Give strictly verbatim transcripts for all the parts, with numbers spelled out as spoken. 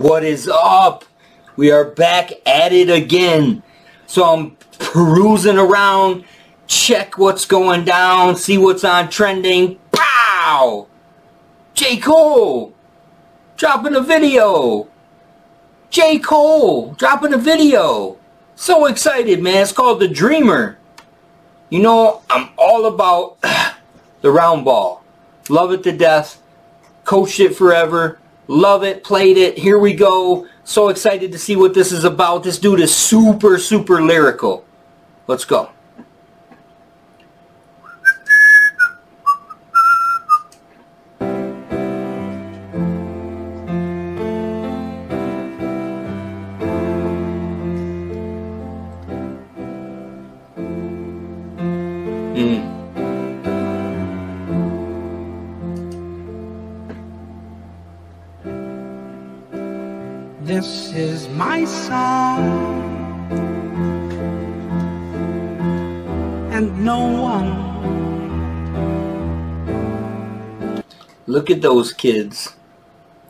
What is up? We are back at it again. So I'm perusing around, check what's going down, see what's on trending. Pow! J. Cole dropping a video. J. Cole dropping a video. So excited, man. It's called The Dreamer. You know, I'm all about the round ball. Love it to death. Coached it forever. Love it. Played it. Here we go. So excited to see what this is about. This dude is super, super lyrical. Let's go. Mm. This is my song, and no one. Look at those kids.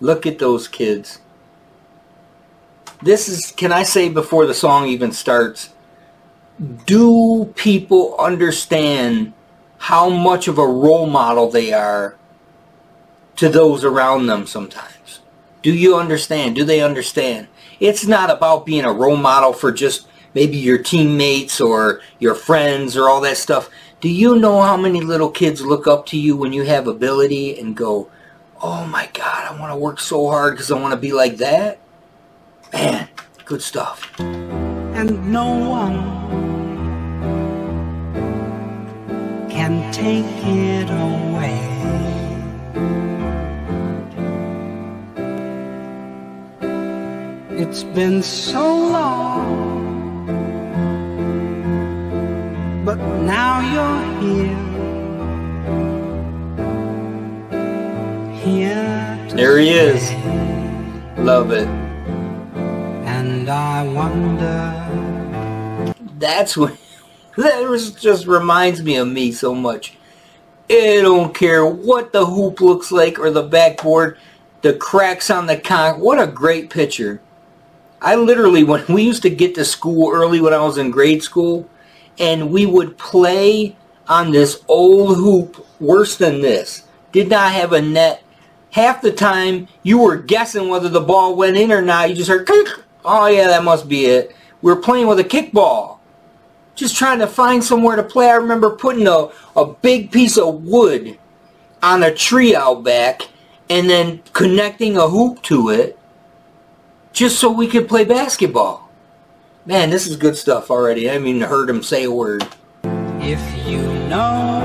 Look at those kids. This is, can I say before the song even starts, do people understand how much of a role model they are to those around them sometimes? Do you understand? Do they understand? It's not about being a role model for just maybe your teammates or your friends or all that stuff. Do you know how many little kids look up to you when you have ability and go, oh my God, I want to work so hard because I want to be like that? Man, good stuff. And no one can take it away. It's been so long, but now you're here, here to there he is. Love it. And I wonder. That's what that was, just reminds me of me so much. I don't care what the hoop looks like or the backboard, the cracks on the con. What a great picture. I literally, when we used to get to school early when I was in grade school, and we would play on this old hoop worse than this. Did not have a net. Half the time, you were guessing whether the ball went in or not. You just heard, kick. Oh yeah, that must be it. We were playing with a kickball. Just trying to find somewhere to play. I remember putting a, a big piece of wood on a tree out back and then connecting a hoop to it. Just so we could play basketball. Man, this is good stuff already. I haven't even heard him say a word. If you know.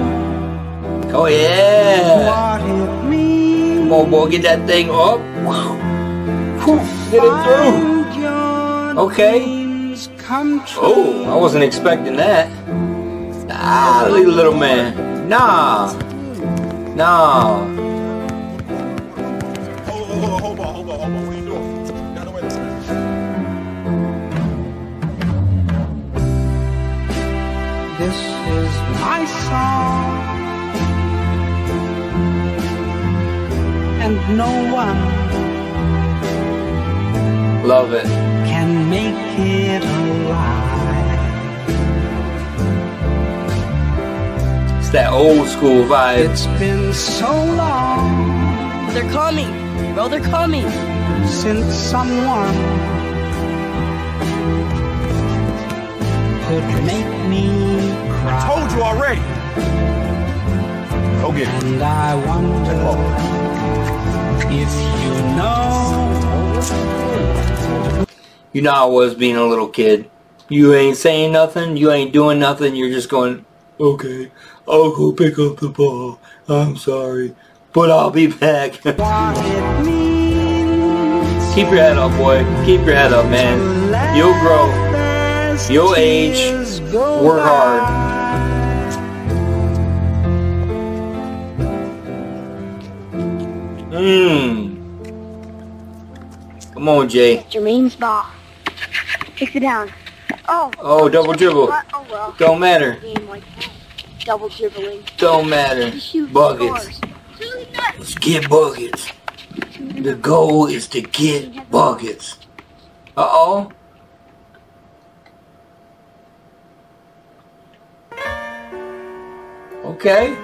Oh, yeah. What it means. Come on, boy. Get that thing up. Wow. Get it through. Okay. Oh, I wasn't expecting that. Ah, little man. Nah. Nah. Hold on, hold on, hold on, hold on. What are you doing? This is my song, and no one love it can make it alive. It's that old school vibe. It's been so long. They're coming, bro. They're coming. Since someone could make me. I told you already. Go get it. And I wonder if you know. You know I was being a little kid. You ain't saying nothing. You ain't doing nothing. You're just going, okay, I'll go pick up the ball. I'm sorry, but I'll be back. Keep your head up, boy. Keep your head up, man. You'll grow. You'll age. Work hard. Mmm. Come on, Jay. Jermaine's ball. Kick it down. Oh. Oh, double dribble. Oh, well. Don't matter. Like double dribbling. Don't matter. Buckets. Let's get buckets. the goal is to get buckets. Uh-oh. Okay.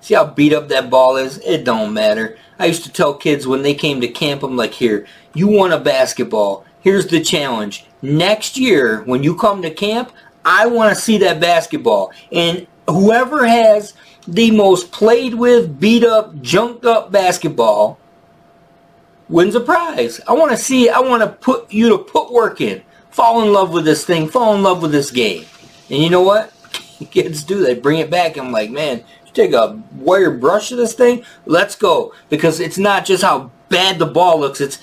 See how beat up that ball is? It don't matter. I used to tell kids when they came to camp, I'm like, here, you want a basketball. Here's the challenge. Next year, when you come to camp, I want to see that basketball. And whoever has the most played with, beat up, junked up basketball wins a prize. I want to see, I want to put you to put work in. Fall in love with this thing. Fall in love with this game. And you know what? Kids do. They bring it back. I'm like, man, you take a wire brush to this thing? Let's go. Because it's not just how bad the ball looks. It's,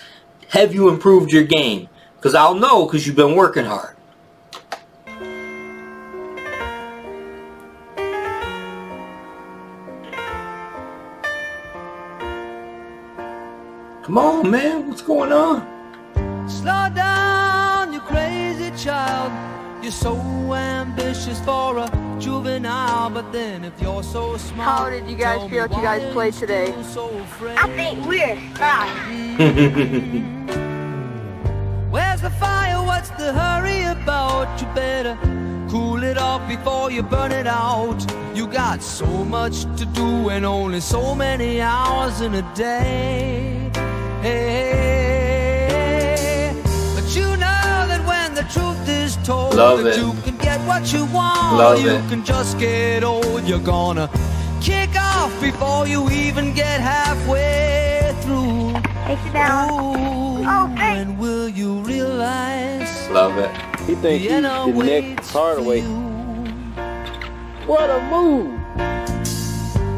have you improved your game? Because I'll know because you've been working hard. Come on, man. What's going on? Slow down, you crazy child. You're so ambitious for a juvenile, but then if you're so smart. How did you guys feel you guys played today? So I think we're fine. Where's the fire? What's the hurry about? You better cool it off before you burn it out. You got so much to do and only so many hours in a day. Hey, but you know that when the truth is told, love that it. You can get what you want. Love you it. Can just get old. You're gonna kick off before you even get halfway through. Take it down. Oh, okay. And will you realize? Love it. He thinks he's the next Hardaway. What a move!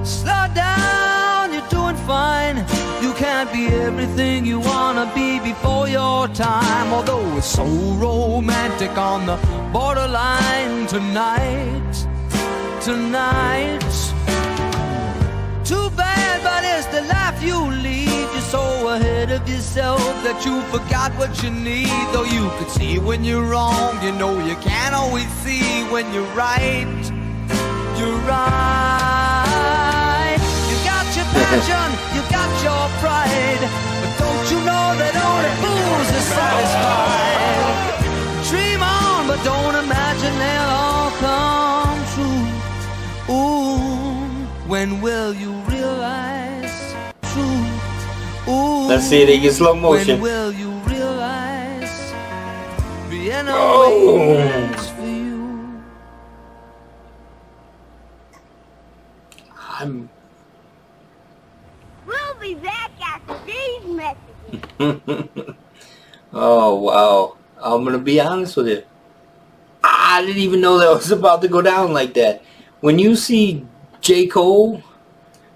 Slow down. You're doing fine. You can't be everything you wanna be before your time. Although it's so romantic on the borderline tonight, tonight. Too bad, but it's the life you lead. You're so ahead of yourself that you forgot what you need. Though you could see when you're wrong, you know you can't always see when you're right. You're right. You got your passion. You got your pride, but don't you know that only fools are satisfied? Dream on, but don't imagine they'll all come true. Ooh, when will you realize truth? Ooh, let's see it in slow motion. When will you realize Vienna waits for you? I'm. Back after these messages. Oh wow, I'm gonna be honest with you, I didn't even know that was about to go down like that. When you see J. Cole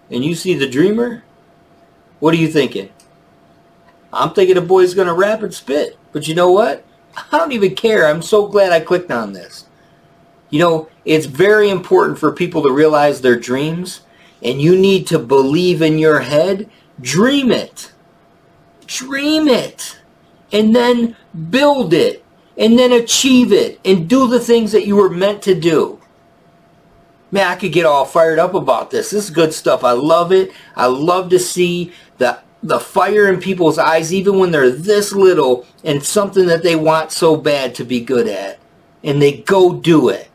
and you see The Dreamer, what are you thinking? I'm thinking the boy's gonna rap and spit, but you know what, I don't even care. I'm so glad I clicked on this. You know, it's very important for people to realize their dreams, and you need to believe in your head. Dream it. Dream it. And then build it. And then achieve it. And do the things that you were meant to do. Man, I could get all fired up about this. This is good stuff. I love it. I love to see the, the fire in people's eyes, even when they're this little, and something that they want so bad to be good at. And they go do it.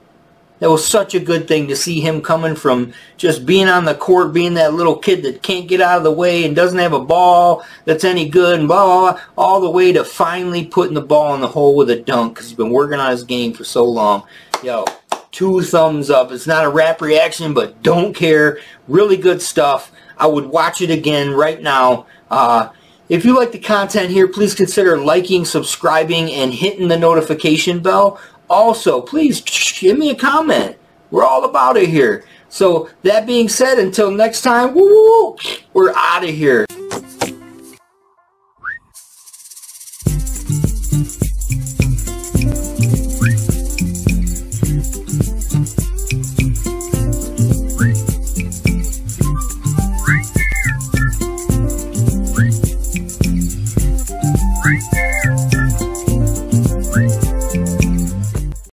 That was such a good thing to see him coming from just being on the court, being that little kid that can't get out of the way and doesn't have a ball that's any good, and blah, blah, blah, all the way to finally putting the ball in the hole with a dunk because he's been working on his game for so long. Yo, two thumbs up. It's not a rap reaction, but don't care. Really good stuff. I would watch it again right now. Uh, if you like the content here, please consider liking, subscribing, and hitting the notification bell. Also, please give me a comment. We're all about it here. So, that being said, until next time, woo, we're out of here.